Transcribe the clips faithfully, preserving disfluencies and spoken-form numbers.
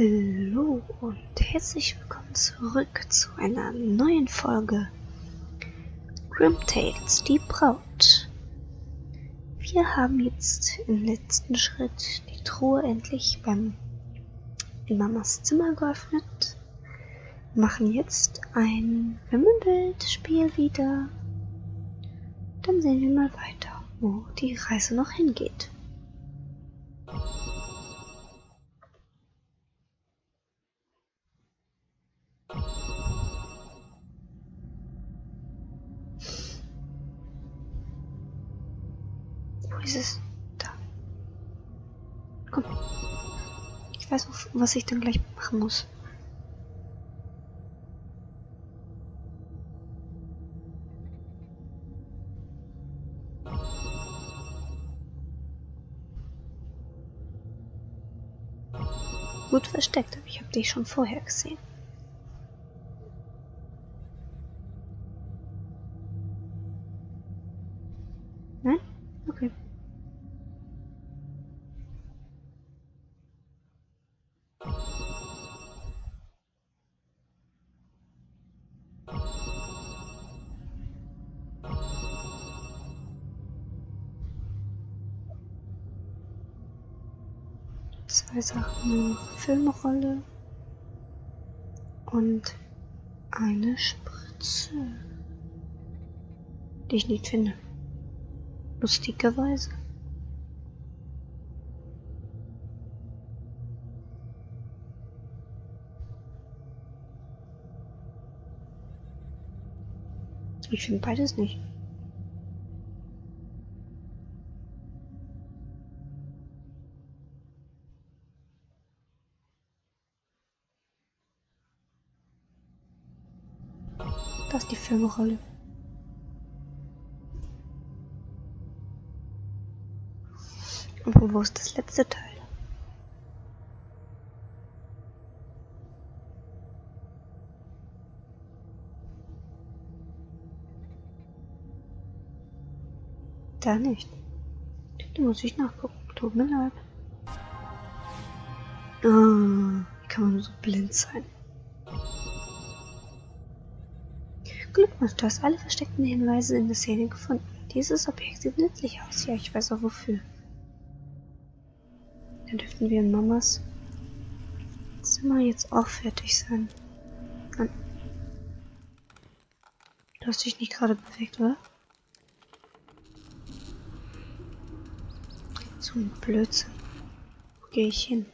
Hallo und herzlich willkommen zurück zu einer neuen Folge Grim Tales Die Braut. Wir haben jetzt im letzten Schritt die Truhe endlich beim in Mamas Zimmer geöffnet. Wir machen jetzt ein Wimmelbild-Spiel wieder. Dann sehen wir mal weiter, wo die Reise noch hingeht. Wo ist es? Da. Komm. Ich weiß auch, was ich dann gleich machen muss. Gut versteckt, aber ich habe dich schon vorher gesehen. Nein? Okay. Zwei Sachen, Filmrolle und eine Spritze, die ich nicht finde. Lustigerweise. Ich finde beides nicht. Das ist die Filmrolle. Und wo ist das letzte Teil? Da nicht. Da muss ich nachgucken. Tut mir leid. Ah, wie kann man so blind sein? Glückwunsch, du hast alle versteckten Hinweise in der Szene gefunden. Dieses Objekt sieht nützlich aus. Ja, ich weiß auch wofür. Dann dürften wir in Mamas Zimmer jetzt auch fertig sein. Nein. Du hast dich nicht gerade bewegt, oder? So ein Blödsinn. Wo gehe ich hin?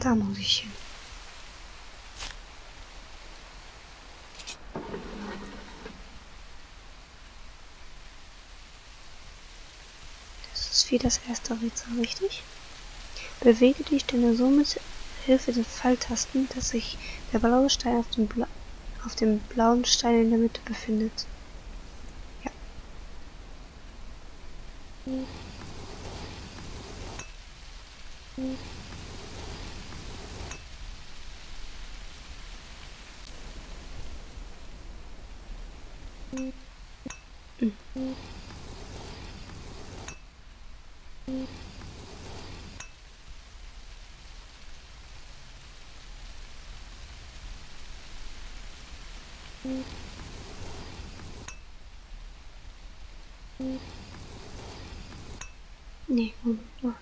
Da muss ich hin. Das ist wie das erste Rätsel, richtig? Bewege die Stände so mit Hilfe der Pfeiltasten, dass sich der blaue Stein auf dem, Bla auf dem blauen Stein in der Mitte befindet. Ja. Hm. Hm. Hm. Nee, Moment mal.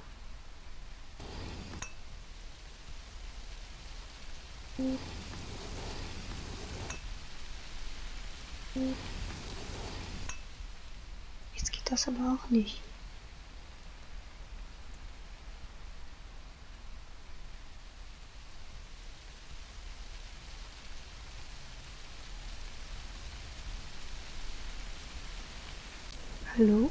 Jetzt geht das aber auch nicht. Hallo?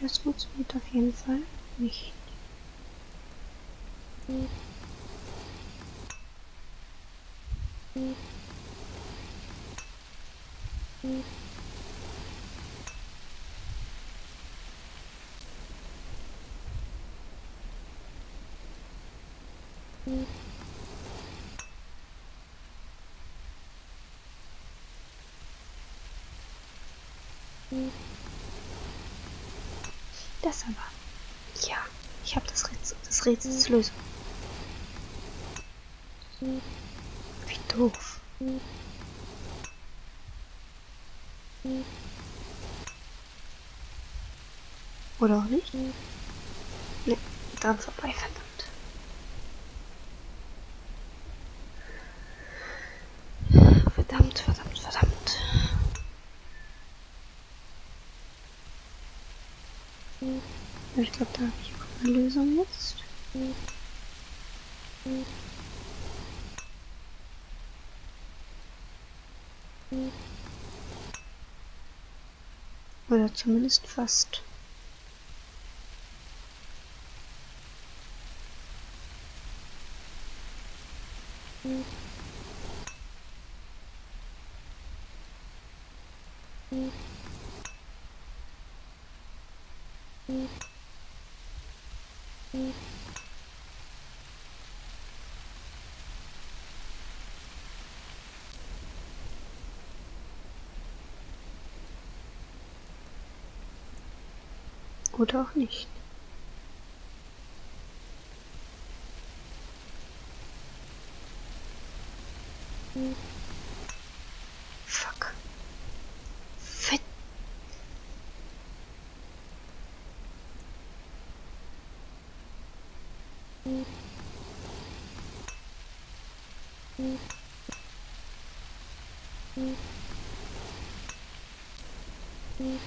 Das funktioniert auf jeden Fall nicht. Das aber. Ja, ich habe das Rätsel. Das Rätsel ist Lösung. Wie doof. Oder auch nicht? Ne, dran vorbei, verdammt. Verdammt, verdammt, verdammt. Ich glaube, da habe ich auch eine Lösung jetzt. Oder zumindest fast. Oder auch nicht. Hm. Fuck. Fett. Hm. Hm. Hm. Hm.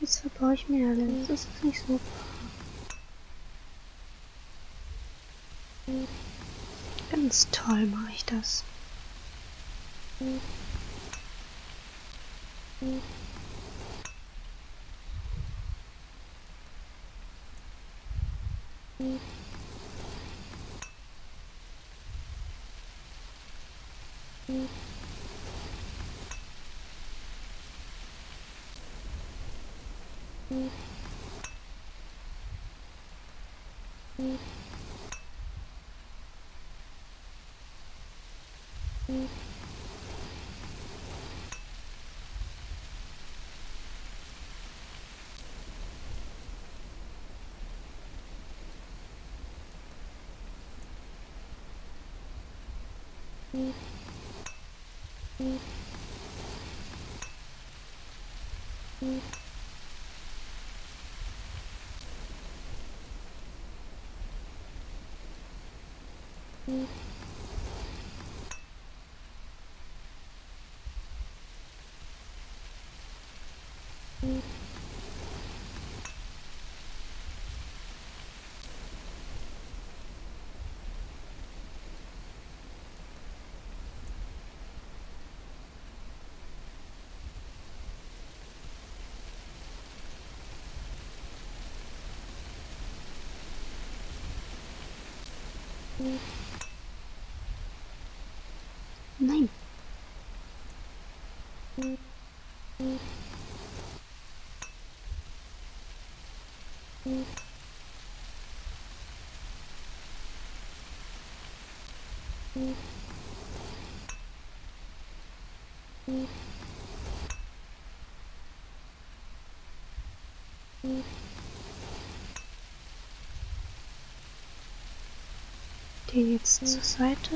Jetzt verbaue ich mir alle, das ist nicht super. Ganz toll mache ich das. Nein. Den jetzt zur Seite.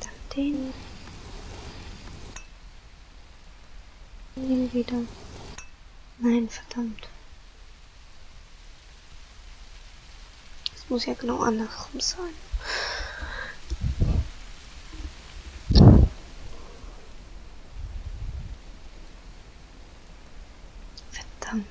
Dann den. Den wieder. Nein, verdammt. Das muss ja genau andersrum sein. Verdammt.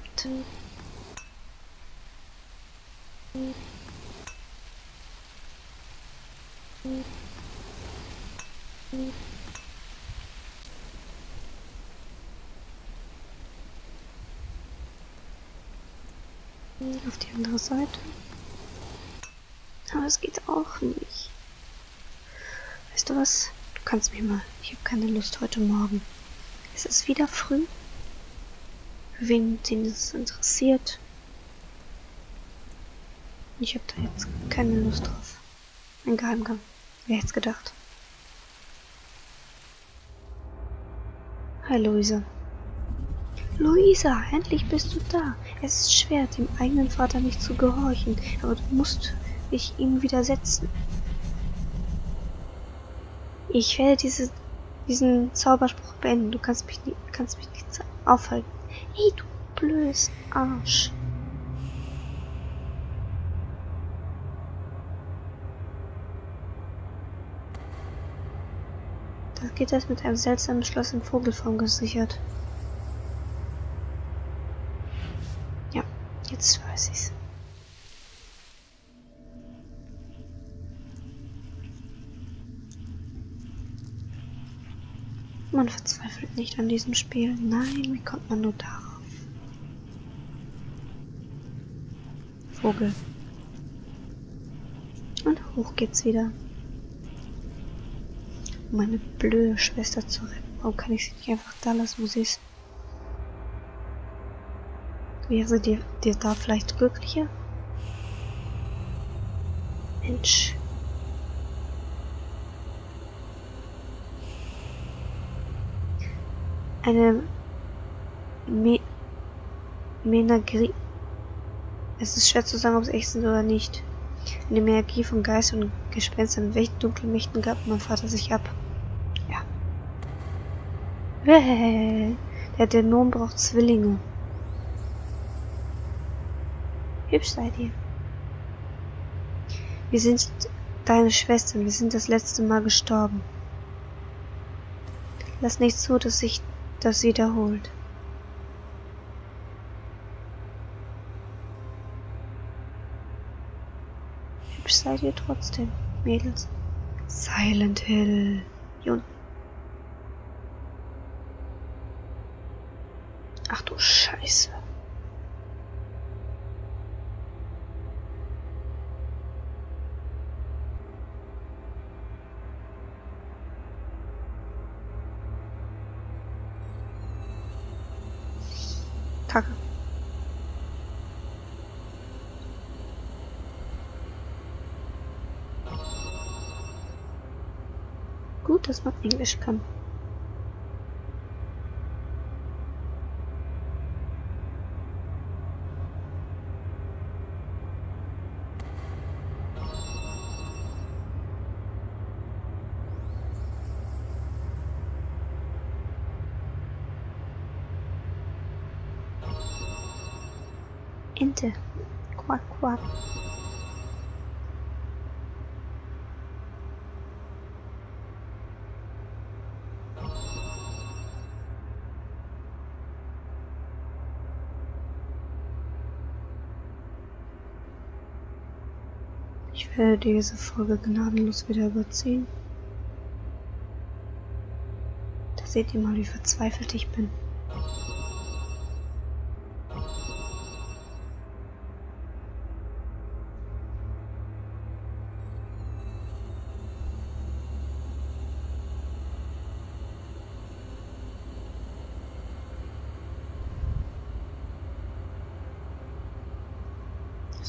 Auf die andere Seite. Aber es geht auch nicht. Weißt du was? Du kannst mich mal. Ich habe keine Lust heute Morgen. Es ist wieder früh. Für wen den es interessiert. Ich habe da jetzt keine Lust drauf. Ein Geheimgang. Wer hätte es gedacht? Hi Luisa. Luisa, endlich bist du da. Es ist schwer, dem eigenen Vater nicht zu gehorchen, aber du musst dich ihm widersetzen. Ich werde diese, diesen Zauberspruch beenden. Du kannst mich, kannst mich nicht aufhalten. Hey, du blödes Arsch. Da geht es mit einem seltsamen Schloss in Vogelform gesichert. Jetzt weiß ich's. Man verzweifelt nicht an diesem Spiel. Nein, wie kommt man nur darauf? Vogel. Und hoch geht's wieder. Um meine blöde Schwester zu retten. Warum kann ich sie nicht einfach da lassen, wo sie ist? Wäre dir, dir da vielleicht glücklicher? Mensch. Eine Me Menagri. Es ist schwer zu sagen, ob es echt sind oder nicht. Eine Energie von Geist und Gespenstern. Welchen dunklen Mächten gab mein Vater sich ab? Ja. Der Dämon braucht Zwillinge. Hübsch seid ihr. Wir sind deine Schwestern. Wir sind das letzte Mal gestorben. Lass nicht zu, dass sich das wiederholt. Hübsch seid ihr trotzdem, Mädels. Silent Hill. Jun. Ach du Scheiße. Kacke. Gut, dass man Englisch kann. Ente. Quack, quack. Ich werde diese Folge gnadenlos wieder überziehen. Da seht ihr mal, wie verzweifelt ich bin.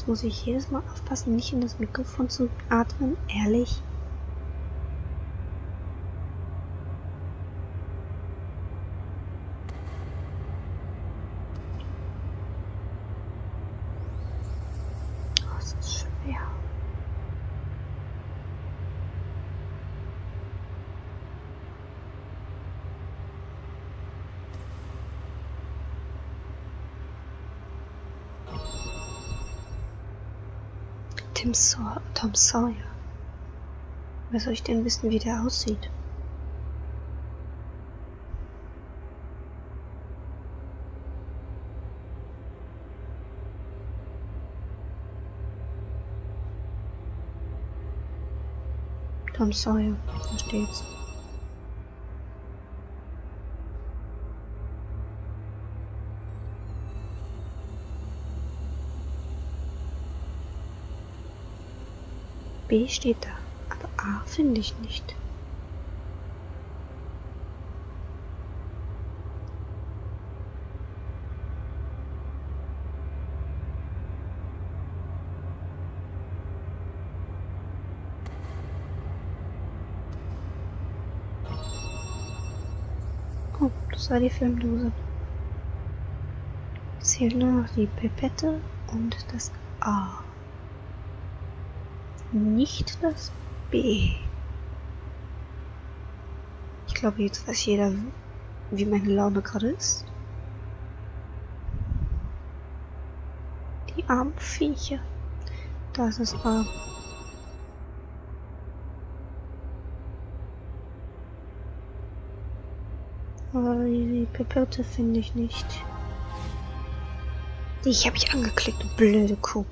Muss ich jedes Mal aufpassen, nicht in das Mikrofon zu atmen, ehrlich? Tim Saw Tom Sawyer. Wer soll ich denn wissen, wie der aussieht? Tom Sawyer, da steht's. B steht da, aber A finde ich nicht. Oh, das war die Filmdose. Jetzt fehlt nur noch die Pipette und das A. Nicht das B. Ich glaube, jetzt weiß jeder, wie meine Laune gerade ist. Die armen Viecher. Da ist das A. Aber die Pipette finde ich nicht. Ich habe ich angeklickt, du blöde Kuh.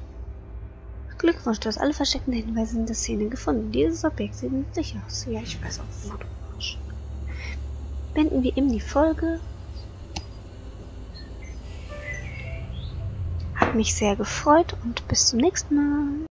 Glückwunsch, du hast alle versteckten Hinweise in der Szene gefunden. Dieses Objekt sieht nicht sicher aus. Ja, ich weiß auch, wo du warst. Beenden wir eben die Folge. Hat mich sehr gefreut und bis zum nächsten Mal.